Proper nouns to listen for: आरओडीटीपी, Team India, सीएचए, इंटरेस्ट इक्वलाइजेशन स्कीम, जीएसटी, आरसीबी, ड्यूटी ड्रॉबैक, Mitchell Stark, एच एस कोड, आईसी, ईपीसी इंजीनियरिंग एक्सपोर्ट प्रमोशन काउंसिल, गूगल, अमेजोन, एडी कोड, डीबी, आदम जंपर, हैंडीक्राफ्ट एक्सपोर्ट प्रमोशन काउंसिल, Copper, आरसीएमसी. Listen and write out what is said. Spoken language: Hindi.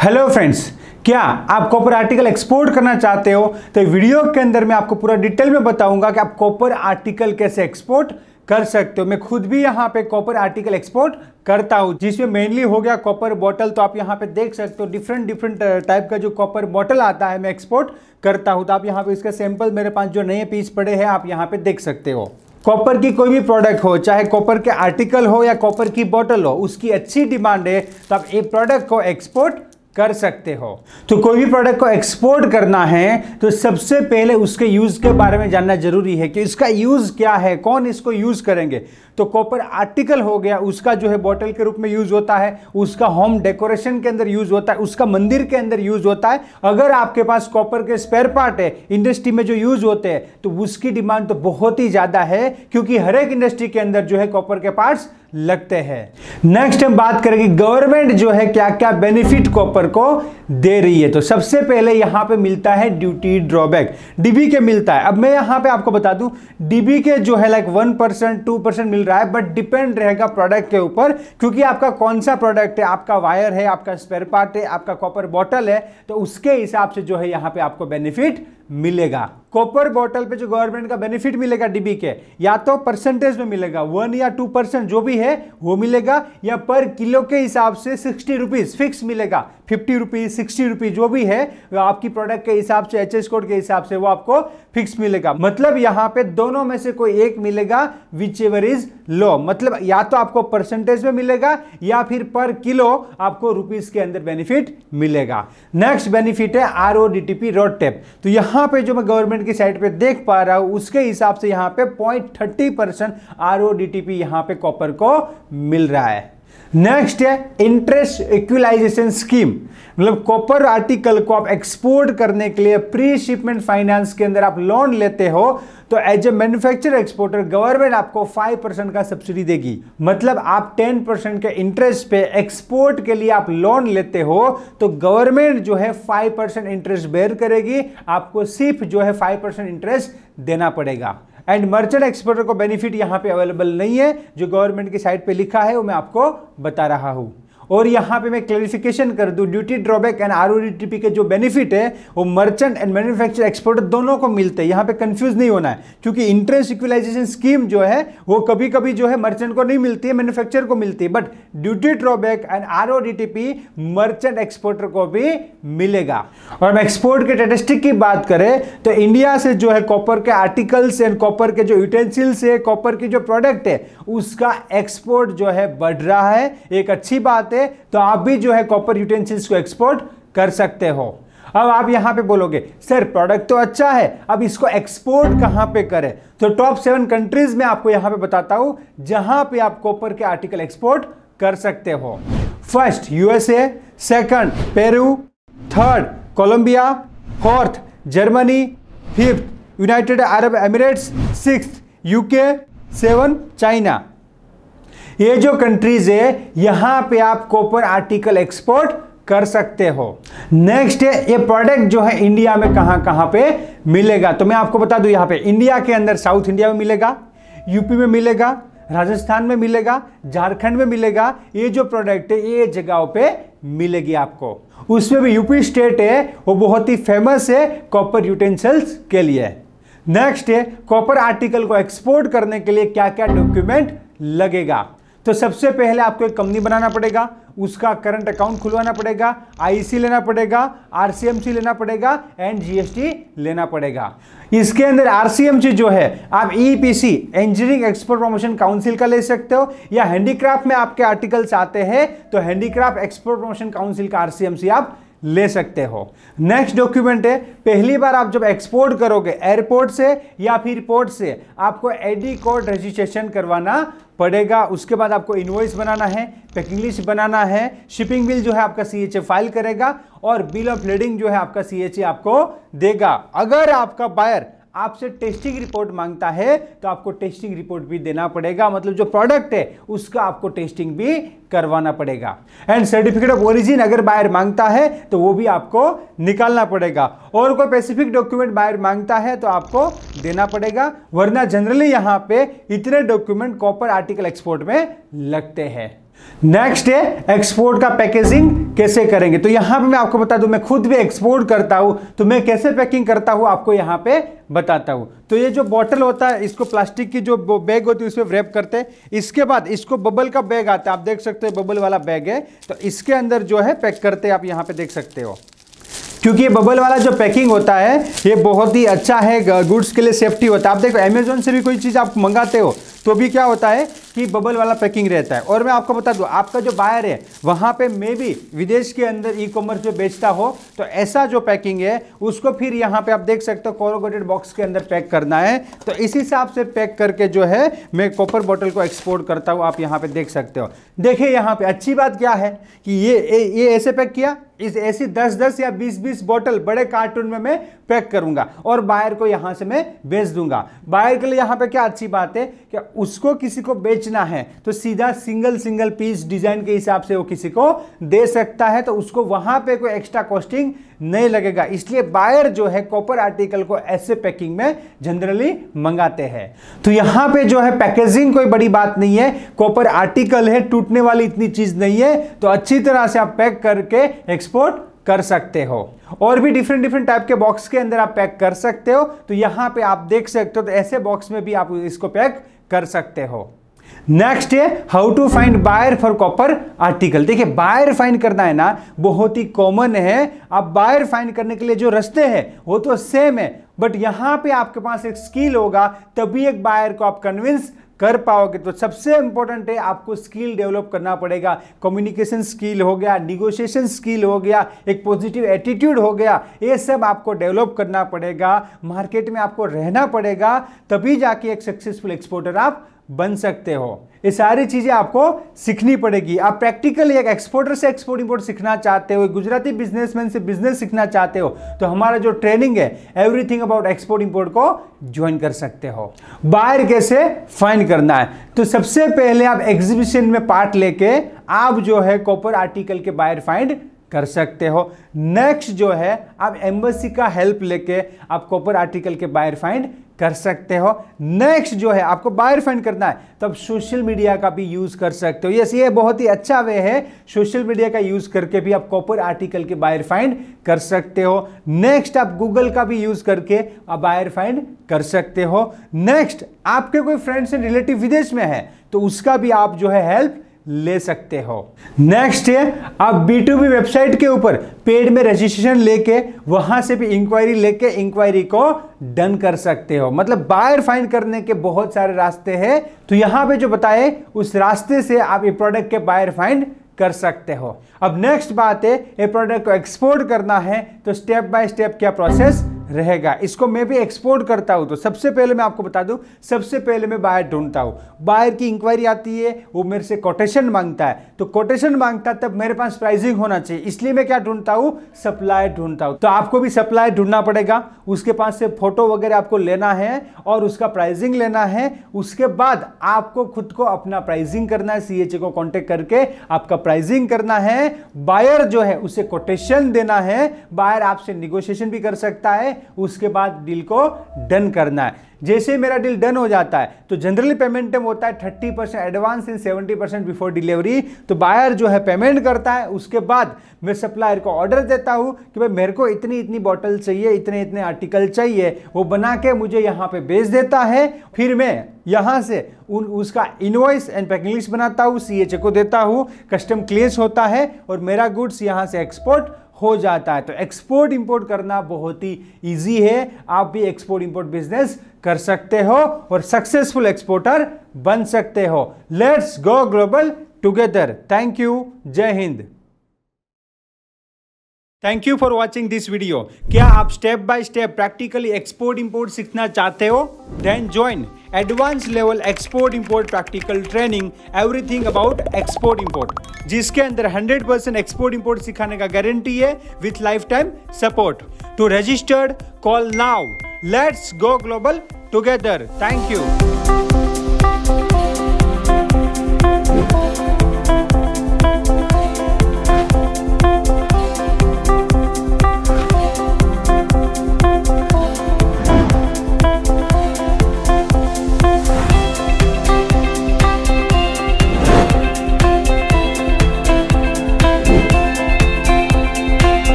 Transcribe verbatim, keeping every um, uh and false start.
हेलो फ्रेंड्स, क्या आप कॉपर आर्टिकल एक्सपोर्ट करना चाहते हो? तो वीडियो के अंदर मैं आपको पूरा डिटेल में बताऊंगा कि आप कॉपर आर्टिकल कैसे एक्सपोर्ट कर सकते हो। मैं खुद भी यहाँ पे कॉपर आर्टिकल एक्सपोर्ट करता हूँ, जिसमें मेनली हो गया कॉपर बॉटल। तो आप यहाँ पे देख सकते हो डिफरेंट डिफरेंट टाइप का जो कॉपर बॉटल आता है मैं एक्सपोर्ट करता हूँ। तो आप यहाँ पे इसका सैंपल मेरे पास जो नए पीस पड़े हैं आप यहाँ पे देख सकते हो। कॉपर की कोई भी प्रोडक्ट हो, चाहे कॉपर के आर्टिकल हो या कॉपर की बॉटल हो, उसकी अच्छी डिमांड है तो आप ये प्रोडक्ट को एक्सपोर्ट कर सकते हो। तो कोई भी प्रोडक्ट को एक्सपोर्ट करना है तो सबसे पहले उसके यूज़ के बारे में जानना जरूरी है कि इसका यूज़ क्या है, कौन इसको यूज़ करेंगे। तो कॉपर आर्टिकल हो गया, उसका जो है बॉटल के रूप में यूज़ होता है, उसका होम डेकोरेशन के अंदर यूज़ होता है, उसका मंदिर के अंदर यूज़ होता है। अगर आपके पास कॉपर के स्पेयर पार्ट है, इंडस्ट्री में जो यूज़ होते हैं, तो उसकी डिमांड तो बहुत ही ज़्यादा है, क्योंकि हर एक इंडस्ट्री के अंदर जो है कॉपर के पार्ट्स लगते हैं। नेक्स्ट हम बात करेंगे गवर्नमेंट जो है क्या क्या बेनिफिट कॉपर को दे रही है। तो सबसे पहले यहाँ पे मिलता है ड्यूटी ड्रॉबैक, डीबी के मिलता है। अब मैं यहाँ पे आपको बता दूं, डीबी के जो है like one percent two percent मिल रहा है, बट डिपेंड रहेगा प्रोडक्ट के ऊपर, क्योंकि आपका कौन सा प्रोडक्ट है, आपका वायर है, आपका स्पेयर पार्ट है, आपका कॉपर बॉटल है, तो उसके हिसाब से जो है यहाँ पे आपको बेनिफिट मिलेगा। कॉपर बॉटल पे जो गवर्नमेंट का बेनिफिट मिलेगा डीबी के, या तो परसेंटेज में मिलेगा वन या टू परसेंट जो भी है वो मिलेगा, या पर किलो के हिसाब से सिक्सटी रुपीज फिक्स मिलेगा, फिफ्टी रुपीज सिक्सटी रुपीज जो भी है आपकी प्रोडक्ट के हिसाब से, एच एस कोड के हिसाब से वो आपको फिक्स मिलेगा। मतलब यहाँ पे दोनों में से कोई एक मिलेगा, विच एवर इज लो। मतलब या तो आपको परसेंटेज में मिलेगा या फिर पर किलो आपको रुपीज के अंदर बेनिफिट मिलेगा। नेक्स्ट बेनिफिट है R O D T P RoDTEP. तो यहाँ पे जो मैं गवर्नमेंट की साइट पे देख पा रहा हूं उसके हिसाब से यहां पे पॉइंट थर्टी परसेंट आरओडीटीपी यहां पे कॉपर को मिल रहा है। नेक्स्ट है इंटरेस्ट इक्वलाइजेशन स्कीम। मतलब कॉपर आर्टिकल को आप एक्सपोर्ट करने के लिए प्री शिपमेंट फाइनेंस के अंदर आप लोन लेते हो, तो as a manufacturer exporter government आपको फाइव परसेंट का सब्सिडी देगी। मतलब आप टेन परसेंट के इंटरेस्ट पे एक्सपोर्ट के लिए आप लोन लेते हो तो गवर्नमेंट जो है फाइव परसेंट इंटरेस्ट बेयर करेगी, आपको सिर्फ जो है फाइव परसेंट इंटरेस्ट देना पड़ेगा। एंड मर्चेंट एक्सपोर्टर को बेनिफिट यहाँ पे अवेलेबल नहीं है, जो गवर्नमेंट की साइट पे लिखा है वो मैं आपको बता रहा हूँ। और यहाँ पे मैं क्लैरिफिकेशन कर दूँ, ड्यूटी ड्रॉबैक एंड आरओडीटीपी के जो बेनिफिट है वो मर्चेंट एंड मैन्युफैक्चर एक्सपोर्टर दोनों को मिलते हैं, यहाँ पे कंफ्यूज नहीं होना है, क्योंकि इंटरेस्ट इक्वलाइजेशन स्कीम जो है वो कभी कभी जो है मर्चेंट को नहीं मिलती है, मैन्युफैक्चर को मिलती है, but ड्यूटी ड्रॉबैक and आरओडीटीपी merchant exporter को भी मिलेगा। और हम एक्सपोर्ट के स्टैटिस्टिक की बात करें तो इंडिया से जो है कॉपर के आर्टिकल्स एंड कॉपर के जो यूटेंसिल्स है, कॉपर की जो प्रोडक्ट है उसका एक्सपोर्ट जो है बढ़ रहा है, एक अच्छी बात। तो आप भी जो है कॉपर यूटेंसिल्स को एक्सपोर्ट कर सकते हो। अब आप यहां पे बोलोगे सर प्रोडक्ट तो अच्छा है, अब इसको एक्सपोर्ट कहां पे करें? तो टॉप सेवन कंट्रीज में आपको यहां पे बताता हूं जहां पे आप कॉपर के आर्टिकल एक्सपोर्ट कर सकते हो। First USA, second Peru, third Colombia, fourth Germany, fifth United Arab Emirates, sixth UK, seven China. ये जो कंट्रीज है यहाँ पे आप कॉपर आर्टिकल एक्सपोर्ट कर सकते हो। नेक्स्ट है ये प्रोडक्ट जो है इंडिया में कहाँ कहाँ पे मिलेगा। तो मैं आपको बता दूं, यहाँ पे इंडिया के अंदर साउथ इंडिया में मिलेगा, यूपी में मिलेगा, राजस्थान में मिलेगा, झारखंड में मिलेगा। ये जो प्रोडक्ट है ये जगहों पे मिलेगी आपको। उसमें भी यूपी स्टेट है वो बहुत ही फेमस है कॉपर यूटेंसिल्स के लिए। नेक्स्ट है कॉपर आर्टिकल को एक्सपोर्ट करने के लिए क्या क्या डॉक्यूमेंट लगेगा। तो सबसे पहले आपको एक कंपनी बनाना पड़ेगा, उसका करंट अकाउंट खुलवाना पड़ेगा, आईसी लेना पड़ेगा, आरसीएमसी लेना पड़ेगा एंड जीएसटी लेना पड़ेगा। इसके अंदर आरसीएमसी जो है आप ईपीसी इंजीनियरिंग एक्सपोर्ट प्रमोशन काउंसिल का ले सकते हो, या हैंडीक्राफ्ट में आपके आर्टिकल्स आते हैं तो हैंडीक्राफ्ट एक्सपोर्ट प्रमोशन काउंसिल का आरसीएमसी आप ले सकते हो। नेक्स्ट डॉक्यूमेंट है, पहली बार आप जब एक्सपोर्ट करोगे एयरपोर्ट से या फिर पोर्ट से आपको एडी कोड रजिस्ट्रेशन करवाना पड़ेगा। उसके बाद आपको इनवॉइस बनाना है, पैकिंग लिस्ट बनाना है, शिपिंग बिल जो है आपका सीएचए फाइल करेगा और बिल ऑफ लीडिंग जो है आपका सीएचए आपको देगा। अगर आपका बायर आपसे टेस्टिंग रिपोर्ट मांगता है तो आपको टेस्टिंग रिपोर्ट भी देना पड़ेगा। मतलब जो प्रोडक्ट है उसका आपको टेस्टिंग भी करवाना पड़ेगा। एंड सर्टिफिकेट ऑफ ओरिजिन अगर बायर मांगता है तो वो भी आपको निकालना पड़ेगा, और कोई स्पेसिफिक डॉक्यूमेंट बायर मांगता है तो आपको देना पड़ेगा, वरना जनरली यहाँ पे इतने डॉक्यूमेंट कॉपर आर्टिकल एक्सपोर्ट में लगते हैं। नेक्स्ट है एक्सपोर्ट का पैकेजिंग कैसे करेंगे। तो यहां पे मैं आपको बता दूं, मैं खुद भी एक्सपोर्ट करता हूं, तो मैं कैसे पैकिंग करता हूं आपको यहां पे बताता हूं। तो ये जो बॉटल होता है, इसको प्लास्टिक की जो बैग होती है उसमें रैप करते हैं। इसके बाद इसको बबल का बैग आता है, आप देख सकते हो बबल वाला बैग है, तो इसके अंदर जो है पैक करते हैं, आप यहाँ पे देख सकते हो। क्योंकि ये बबल वाला जो पैकिंग होता है ये बहुत ही अच्छा है, गुड्स के लिए सेफ्टी होता है। आप देखो अमेजोन से भी कोई चीज़ आप मंगाते हो तो भी क्या होता है कि बबल वाला पैकिंग रहता है। और मैं आपको बता दूं, आपका जो बायर है वहाँ पे मे भी विदेश के अंदर ई कॉमर्स जो बेचता हो, तो ऐसा जो पैकिंग है उसको फिर यहाँ पे आप देख सकते हो कोरोगेटेड बॉक्स के अंदर पैक करना है। तो इस हिसाब से पैक करके जो है मैं कॉपर बॉटल को एक्सपोर्ट करता हूँ, आप यहाँ पर देख सकते हो। देखिए यहाँ पर अच्छी बात क्या है कि ये ये ऐसे पैक किया, इस ऐसी दस दस या बीस बीस बोतल बड़े कार्टून में मैं पैक करूंगा और बायर को यहां से मैं बेच दूंगा। बायर के लिए यहां पे क्या अच्छी बात है कि उसको किसी को बेचना है तो सीधा सिंगल सिंगल पीस डिजाइन के हिसाब से वो किसी को दे सकता है, तो उसको वहां पे कोई एक्स्ट्रा कॉस्टिंग नहीं लगेगा। इसलिए बायर जो है कॉपर आर्टिकल को ऐसे पैकिंग में जनरली मंगाते हैं। तो यहां पर जो है पैकेजिंग कोई बड़ी बात नहीं है, कॉपर आर्टिकल है, टूटने वाली इतनी चीज नहीं है, तो अच्छी तरह से आप पैक करके एक्सपोर्ट कर सकते हो। और भी डिफरेंट डिफरेंट टाइप के बॉक्स के अंदर आप पैक कर सकते हो। तो यहाँ पे आप देख सकते हो, तो ऐसे बॉक्स में भी आप इसको पैक कर सकते हो। नेक्स्ट है how to find buyer for copper article. देखिए बायर फाइंड करना है ना, बहुत ही कॉमन है। आप बायर फाइंड करने के लिए जो रास्ते हैं वो तो सेम है, बट यहाँ पे आपके पास एक स्किल होगा तभी एक बायर को आप कन्विंस कर पाओगे। तो सबसे इंपॉर्टेंट है आपको स्किल डेवलप करना पड़ेगा। कम्युनिकेशन स्किल हो गया, निगोशिएशन स्किल हो गया, एक पॉजिटिव एटीट्यूड हो गया, ये सब आपको डेवलप करना पड़ेगा। मार्केट में आपको रहना पड़ेगा, तभी जाके एक सक्सेसफुल एक्सपोर्टर आप बन सकते हो। ये सारी चीज़ें आपको सीखनी पड़ेगी। आप प्रैक्टिकली एक एक्सपोर्टर से एक्सपोर्ट इंपोर्ट सीखना चाहते हो, गुजराती बिजनेसमैन से बिजनेस सीखना चाहते हो, तो हमारा जो ट्रेनिंग है एवरीथिंग अबाउट एक्सपोर्ट इंपोर्ट को ज्वाइन कर सकते हो। बायर कैसे फाइंड करना है, तो सबसे पहले आप एग्जीबिशन में पार्ट लेके आप जो है कॉपर आर्टिकल के बायर फाइंड कर सकते हो। नेक्स्ट जो है आप एम्बेसी का हेल्प लेके आप कॉपर आर्टिकल के बायर फाइंड कर सकते हो। नेक्स्ट जो है आपको बायर फाइंड करना है, तब सोशल मीडिया का भी यूज़ कर सकते हो। यस, ये बहुत ही अच्छा वे है, सोशल मीडिया का यूज़ करके भी आप कॉपर आर्टिकल के बायर फाइंड कर सकते हो। नेक्स्ट आप गूगल का भी यूज़ करके आप बायर फाइंड कर सकते हो। नेक्स्ट आपके कोई फ्रेंड्स एंड रिलेटिव विदेश में है तो उसका भी आप जो है हेल्प ले सकते हो। नेक्स्ट है आप बी टू बी वेबसाइट के ऊपर पेड में रजिस्ट्रेशन लेके वहां से भी इंक्वायरी लेके इंक्वायरी को डन कर सकते हो। मतलब बायर फाइंड करने के बहुत सारे रास्ते हैं, तो यहां पे जो बताए उस रास्ते से आप ये प्रोडक्ट के बायर फाइंड कर सकते हो। अब नेक्स्ट बात है, ये प्रोडक्ट को एक्सपोर्ट करना है तो स्टेप बाय स्टेप क्या प्रोसेस रहेगा। इसको मैं भी एक्सपोर्ट करता हूँ, तो सबसे पहले मैं आपको बता दूँ, सबसे पहले मैं बायर ढूंढता हूँ। बायर की इंक्वायरी आती है, वो मेरे से कोटेशन मांगता है, तो कोटेशन मांगता है तब मेरे पास प्राइसिंग होना चाहिए, इसलिए मैं क्या ढूंढता हूँ, सप्लायर ढूंढता हूँ। तो आपको भी सप्लायर ढूंढना पड़ेगा, उसके पास से फोटो वगैरह आपको लेना है और उसका प्राइसिंग लेना है। उसके बाद आपको खुद को अपना प्राइसिंग करना है, सी एच ए को कॉन्टेक्ट करके आपका प्राइसिंग करना है। बायर जो है उसे कोटेशन देना है, बायर आपसे निगोशिएशन भी कर सकता है, उसके बाद डील को डन करना है। जैसे मेरा डील डन हो जाता है तो जनरली पेमेंट टर्म होता है तीस परसेंट एडवांस एंड सत्तर परसेंट बिफोर डिलीवरी। तो बायर जो है पेमेंट करता है, उसके बाद मैं सप्लायर को ऑर्डर देता हूँ कि भाई मेरे को इतनी इतनी बॉटल चाहिए, इतने इतने आर्टिकल चाहिए, वो बना के मुझे यहाँ पे बेच देता है। फिर मैं यहाँ से उन उसका इनवॉइस एंड पैकिंग लिस्ट बनाता हूँ, सी एच ए को देता हूँ, कस्टम क्लियरेंस होता है और मेरा गुड्स यहाँ से एक्सपोर्ट हो जाता है। तो एक्सपोर्ट इंपोर्ट करना बहुत ही इजी है, आप भी एक्सपोर्ट इंपोर्ट बिजनेस कर सकते हो और सक्सेसफुल एक्सपोर्टर बन सकते हो। Let's go global together. Thank you, जय Hind. Thank you for watching this video. क्या आप step by step practically export import सीखना चाहते हो? Then join advance level export import practical training everything about export import, जिसके अंदर हंड्रेड परसेंट एक्सपोर्ट इंपोर्ट सिखाने का गारंटी है with life time support. To registered call now. Let's go global together. Thank you.